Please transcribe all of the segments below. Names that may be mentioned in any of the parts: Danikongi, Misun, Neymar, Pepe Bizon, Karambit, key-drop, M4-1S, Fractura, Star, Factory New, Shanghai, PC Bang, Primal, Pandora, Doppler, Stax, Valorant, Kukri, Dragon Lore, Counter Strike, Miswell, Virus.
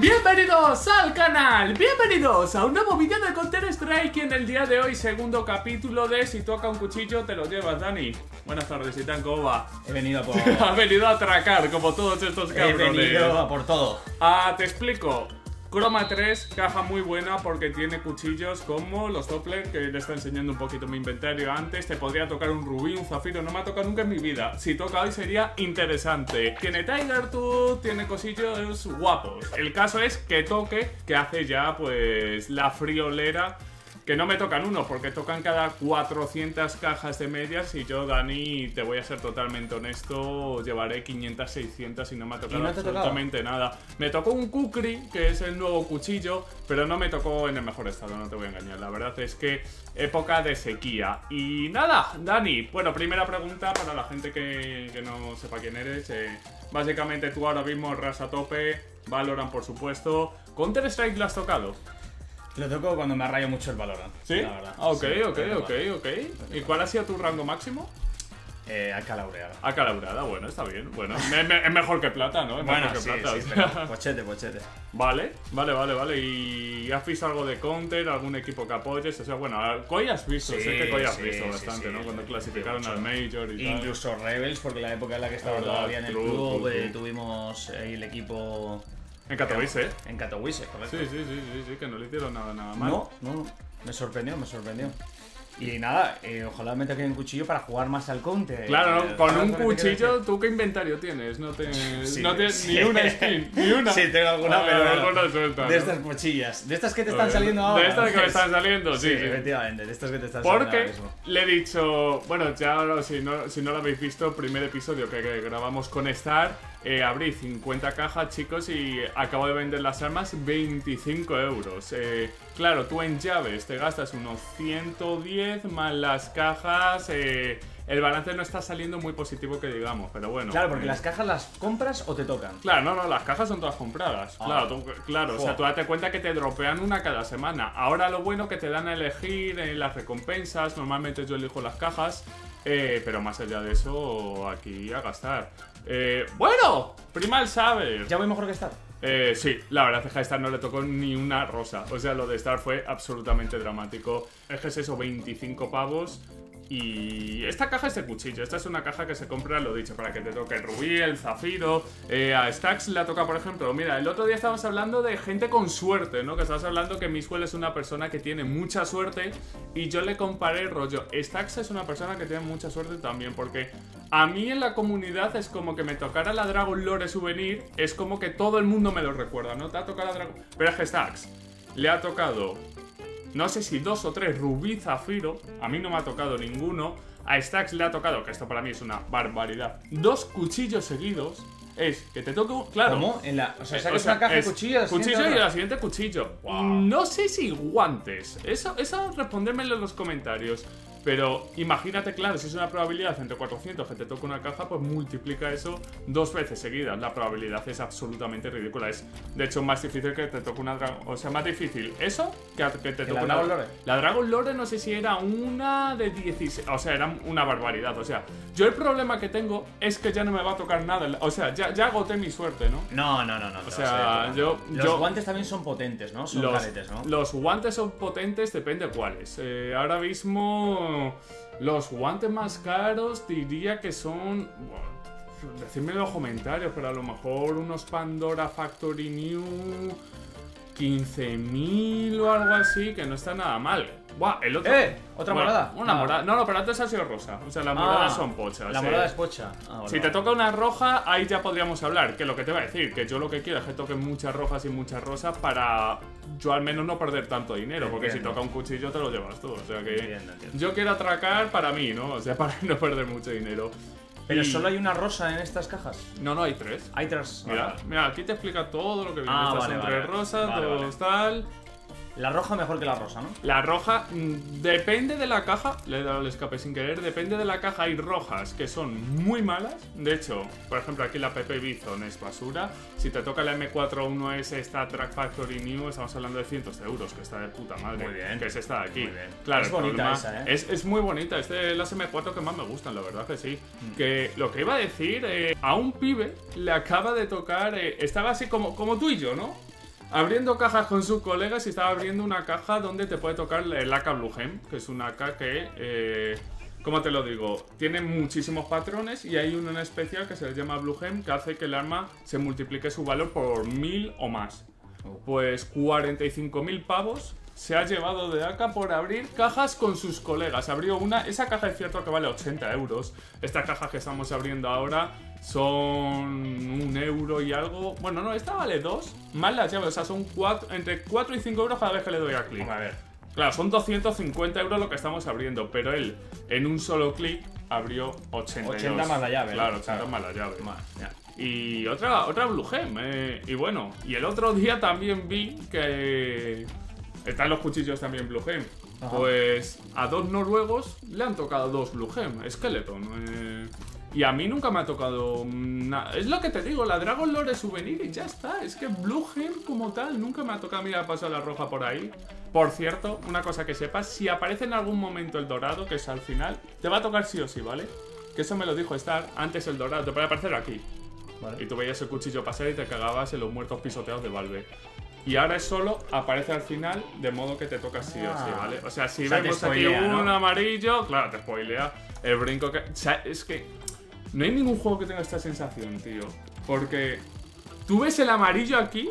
Bienvenidos al canal, bienvenidos a un nuevo vídeo de Counter Strike. En el día de hoy, segundo capítulo de Si toca un cuchillo, te lo llevas, Dani. Buenas tardes, Itán, ¿cómo va? He venido a por... Has venido a atracar, como todos estos cabrones. He venido a por todo. Ah, te explico. Croma 3, caja muy buena porque tiene cuchillos como los Doppler, que le está enseñando un poquito mi inventario antes. Te podría tocar un rubí, un zafiro, no me ha tocado nunca en mi vida. Si toca hoy sería interesante. Tiene Tiger Tooth, tiene cosillos guapos. El caso es que toque, que hace ya pues la friolera. Que no me tocan uno, porque tocan cada 400 cajas de medias. Y yo, Dani, te voy a ser totalmente honesto, llevaré 500, 600 y no me ha tocado absolutamente nada. Me tocó un Kukri, que es el nuevo cuchillo, pero no me tocó en el mejor estado, no te voy a engañar. La verdad es que época de sequía. Y nada, Dani, bueno, primera pregunta para la gente que no sepa quién eres. Básicamente tú ahora mismo ras a tope, Valorant por supuesto. ¿Counter Strike lo has tocado? Lo toco cuando me ha rayado mucho el Valorant. ¿Sí? La verdad. Ok. ¿Y cuál ha sido tu rango máximo? AK Laureada. AK Laureada, bueno, está bien. Bueno, es mejor que plata, ¿no? Es bueno, mejor que sí, plata. Sí, pero pochete. Vale. ¿Y has visto algo de Counter? ¿Algún equipo que apoyes? O sea, bueno, Koi has visto, sí, sé que Koi has visto bastante, ¿no? Cuando clasificaron al Major y incluso tal. Rebels, porque la época en la que estaba todavía en el club. Tuvimos ahí el equipo... En Katowice, ¿eh? En Katowice, correcto. Sí, que no le hicieron nada mal. No. Me sorprendió. Y nada, ojalá me toque un cuchillo para jugar más al counter. Claro, ¿no? Con un cuchillo, ¿tú qué inventario tienes? No tienes ni una skin, ni una. Sí, tengo alguna, pero suelta, de estas cuchillas, de estas que te están saliendo ahora. De estas que me están saliendo, sí. Efectivamente, de estas que te están saliendo. Porque le he dicho, bueno, ya si no lo habéis visto, primer episodio que grabamos con Star, abrí 50 cajas, chicos, y acabo de vender las armas 25 euros. Claro, tú en llaves te gastas unos 110 más las cajas, el balance no está saliendo muy positivo que digamos, pero bueno. Claro, porque las cajas las compras o te tocan. Claro, no, las cajas son todas compradas. Claro, o sea, tú date cuenta que te dropean una cada semana. Ahora lo bueno que te dan a elegir las recompensas, normalmente yo elijo las cajas, pero más allá de eso, aquí a gastar. Bueno, Primal sabe. Ya voy mejor que Star. Sí, la verdad es que a Star no le tocó ni una rosa. O sea, lo de Star fue absolutamente dramático. Es que es eso, 25 pavos. Y esta caja es de cuchillo. Esta es una caja que se compra, lo dicho, para que te toque el rubí, el zafiro. A Stax la toca, por ejemplo. Mira, el otro día estábamos hablando de gente con suerte, ¿no? Que estabas hablando que Miswell es una persona que tiene mucha suerte. Y yo le comparé el rollo. Stax es una persona que tiene mucha suerte también. Porque a mí en la comunidad es como que me tocara la Dragon Lore souvenir. Es como que todo el mundo me lo recuerda, ¿no? Te ha tocado la Dragon... Pero es que Stax le ha tocado... No sé si 2 o 3 rubí zafiro. A mí no me ha tocado ninguno. A Stax le ha tocado, que esto para mí es una barbaridad, 2 cuchillos seguidos. Es que te toco, claro. ¿Cómo? O sea, una caja de cuchillos. Cuchillo y la siguiente cuchillo. Wow. No sé si guantes. Eso respondérmelo en los comentarios. Pero imagínate, claro, si es una probabilidad entre 400 que te toque una caja, pues multiplica eso 2 veces seguidas. La probabilidad es absolutamente ridícula. Es, de hecho, más difícil que te toque una Dragon... O sea, más difícil eso que te toque una... Dragon Lore. La Dragon Lore no sé si era una de 16... O sea, era una barbaridad. O sea, yo el problema que tengo es que ya no me va a tocar nada. O sea, ya agoté mi suerte, ¿no? No. O sea, los guantes también son potentes, ¿no? Son caletes, ¿no? Los guantes son potentes, depende cuáles. Ahora mismo... Los guantes más caros diría que son, bueno, decidme en los comentarios, pero a lo mejor unos Pandora Factory New 15.000 o algo así, que no está nada mal. Buah, el otro... ¿Otra morada? Una morada. No, pero antes ha sido rosa. O sea, las moradas son pochas. La morada es pocha. Si te toca una roja, ahí ya podríamos hablar. Que lo que te va a decir, que yo lo que quiero es que toquen muchas rojas y muchas rosas para yo al menos no perder tanto dinero. Entiendo. Porque si toca un cuchillo te lo llevas tú. O sea que entiendo. Yo quiero atracar para mí, ¿no? O sea, para no perder mucho dinero. ¿Pero solo hay una rosa en estas cajas? No, hay 3. Hay 3. Mira, aquí te explica todo lo que viene. Estas son 3 rosas, dos tal... La roja mejor que la rosa, ¿no? La roja depende de la caja. Le he dado el escape sin querer. Depende de la caja. Hay rojas que son muy malas. De hecho, por ejemplo, aquí la Pepe Bizon es basura. Si te toca la M4-1S, esta Track Factory New, estamos hablando de cientos de euros, que está de puta madre. Muy bien. Que es esta de aquí. Muy bien. Claro, es bonita esa, ¿eh? Es muy bonita. Es de las M4 que más me gustan, la verdad que sí. Que lo que iba a decir, a un pibe le acaba de tocar... estaba así como tú y yo, ¿no? abriendo cajas con sus colegas y estaba abriendo una caja donde te puede tocar el AK Blue Gem, que es un AK que, ¿cómo te lo digo? Tiene muchísimos patrones y hay uno en especial que se le llama Blue Gem, que hace que el arma se multiplique su valor por 1000 o más. Pues 45.000 pavos se ha llevado de AK por abrir cajas con sus colegas. Abrió una, esa caja es cierto que vale 80 euros. Estas cajas que estamos abriendo ahora son 1 euro y algo. Bueno, no, esta vale 2, más las llaves, o sea, son entre 4 y 5 euros cada vez que le doy a clic. A ver. Claro, son 250 euros lo que estamos abriendo, pero él en un solo clic abrió 80. 80 más la llave. Claro, 80 más la llave. Más, ya. Y otra Blue Gem. Y bueno, y el otro día también vi que... Están los cuchillos también Blue Gem. Ajá. Pues a 2 noruegos le han tocado 2 Blue Gem, Skeleton. Y a mí nunca me ha tocado nada. Es lo que te digo, la Dragon Lore es souvenir y ya está. Es que Blue Gem como tal nunca me ha tocado. Mira, ha pasado la roja por ahí. Por cierto, una cosa que sepas, si aparece en algún momento el dorado, que es al final, te va a tocar sí o sí, ¿vale? Que eso me lo dijo Star, antes el dorado, te puede aparecer aquí. Vale. Y tú veías el cuchillo pasar y te cagabas en los muertos pisoteados de Valve. Y ahora es solo, aparece al final, de modo que te toca sí o sí, ¿vale? O sea, si vemos spoilea, aquí un amarillo, claro, te spoilea el brinco que... O sea, es que no hay ningún juego que tenga esta sensación, tío. Porque tú ves el amarillo aquí,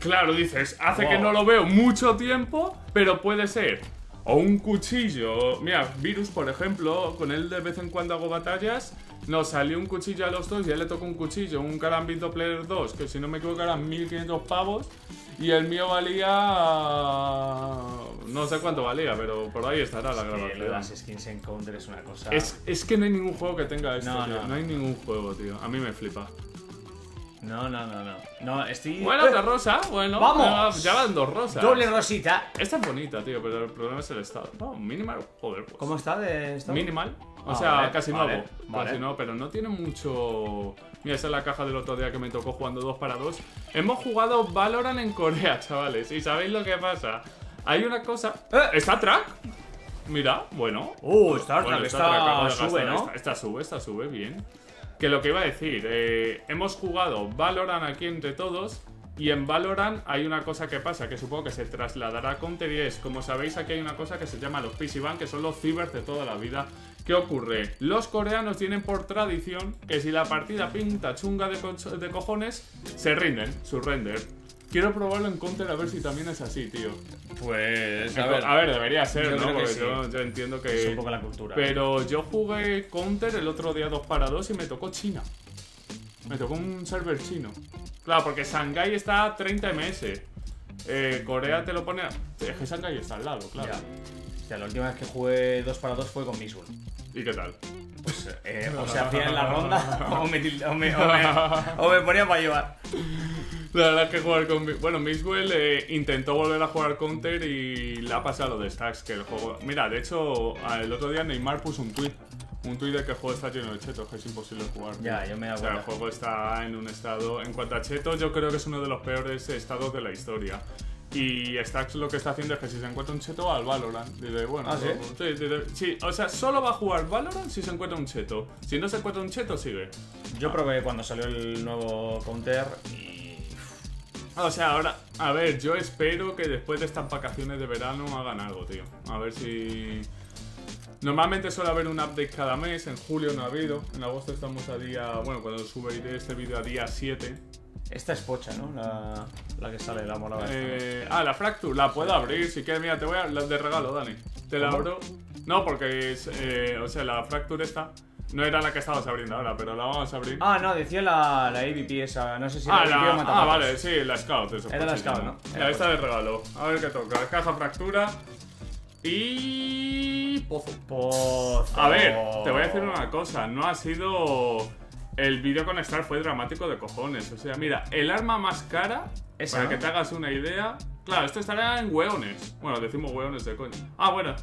claro, dices, hace que no lo veo mucho tiempo, pero puede ser o un cuchillo. Mira, Virus, por ejemplo, con él de vez en cuando hago batallas. Nos salió un cuchillo a los dos y a él le tocó un cuchillo, un Karambit Player 2, que si no me equivoco eran 1500 pavos. Y el mío valía... no sé cuánto valía, pero por ahí estará la grabación. Lo de las skins en Counter es una cosa... Es que no hay ningún juego que tenga esto, no, tío. No hay ningún juego, tío. A mí me flipa. No, estoy... Bueno, otra rosa, bueno. ¡Vamos! Ya van 2 rosas. Doble rosita. Esta es bonita, tío, pero el problema es el estado. No, Minimal, joder, pues. ¿Cómo está de estado? Minimal. O sea, vale, casi nuevo. Vale. Casi no, pero no tiene mucho... Mira, esa es la caja del otro día que me tocó jugando 2 para 2. Hemos jugado Valorant en Corea, chavales. ¿Y sabéis lo que pasa? Hay una cosa... ¿Está Track? Mira, bueno. Star Track, esta sube, ¿no? Esta sube, bien. Que lo que iba a decir, hemos jugado Valorant aquí entre todos y en Valorant hay una cosa que pasa, que supongo que se trasladará a Counter y es, como sabéis, aquí hay una cosa que se llama los PC Bang, que son los cibers de toda la vida. ¿Qué ocurre? Los coreanos tienen por tradición que si la partida pinta chunga de cojones, se rinden, surrender. Quiero probarlo en Counter a ver si también es así, tío. Pues... A ver, debería ser, ¿no? Porque sí. yo entiendo que... Es un poco la cultura. Pero yo jugué Counter el otro día 2 para 2 y me tocó China. Me tocó un server chino. Claro, porque Shanghai está a 30 ms. Corea te lo pone... Es que Shanghai está al lado, claro. Ya. O sea, la última vez que jugué 2 para 2 fue con Misun. ¿Y qué tal? Pues, o se hacía en la ronda o me ponía para llevar. La verdad es que jugar con... Bueno, Mixwell intentó volver a jugar Counter y le ha pasado lo de Stax, que el juego... Mira, de hecho, el otro día Neymar puso un tuit de que el juego está lleno de chetos, que es imposible jugar. Ya, yo me da cuenta. O sea, el juego está en un estado... En cuanto a chetos, yo creo que es uno de los peores estados de la historia. Y Stax lo que está haciendo es que si se encuentra un cheto va al Valorant. Dice, bueno, sí, o sea, solo va a jugar Valorant si se encuentra un cheto. Si no se encuentra un cheto, sigue. Yo probé cuando salió el nuevo Counter y... O sea, ahora, a ver, yo espero que después de estas vacaciones de verano hagan algo, tío. A ver si... Normalmente suele haber un update cada mes, en julio no ha habido, en agosto estamos a día... Bueno, cuando subiré este vídeo a día 7. Esta es pocha, ¿no? La que sale, la morada. La Fractura, la puedo abrir, si quieres, mira, te voy a... La de regalo, Dani. Te la abro... No, porque es... o sea, la Fractura esta... No era la que estabas abriendo ahora, pero la vamos a abrir. Ah, no, decía la AVP esa, no sé si la AVP o Matamatos. Ah, vale, sí, la Scout. Eso, era la Scout, ¿no? La esta de regalo. A ver qué toca. Caja Fractura y... Pozo. A ver, te voy a decir una cosa. No ha sido... El vídeo con Star fue dramático de cojones. O sea, mira, el arma más cara, esa, para que te hagas una idea... Claro, esto estará en hueones. Bueno, decimos hueones de coño. Ah, bueno.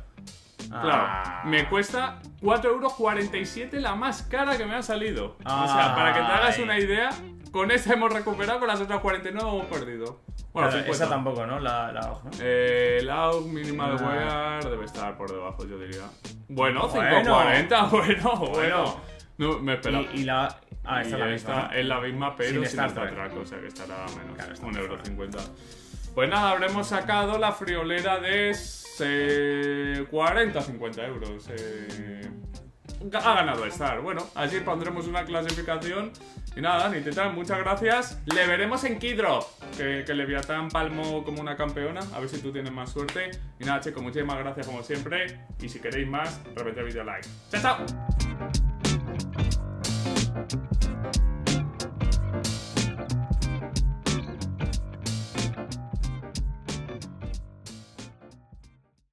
Claro, me cuesta 4,47 euros la más cara que me ha salido. O sea, para que te hagas una idea, con esta hemos recuperado, con las otras 49 hemos perdido. Bueno, claro, esa tampoco, ¿no? La AUG, ¿no? La AUG Minimal Wear debe estar por debajo, yo diría. Bueno, 5,40, bueno. No, me espera. Y la... Ah, esta es la misma. Es la misma, pero sin estar traco, o sea que estará menos. Claro, 1,50 €. Pues nada, habremos sacado la friolera de 40-50 €. Ha ganado Star. Bueno, así pondremos una clasificación. Y nada, Nitetan, muchas gracias. Le veremos en Kidrop, que Leviatán palmó como una campeona. A ver si tú tienes más suerte. Y nada, chicos, muchísimas gracias como siempre. Y si queréis más, repetid el vídeo like. ¡Chao, chao!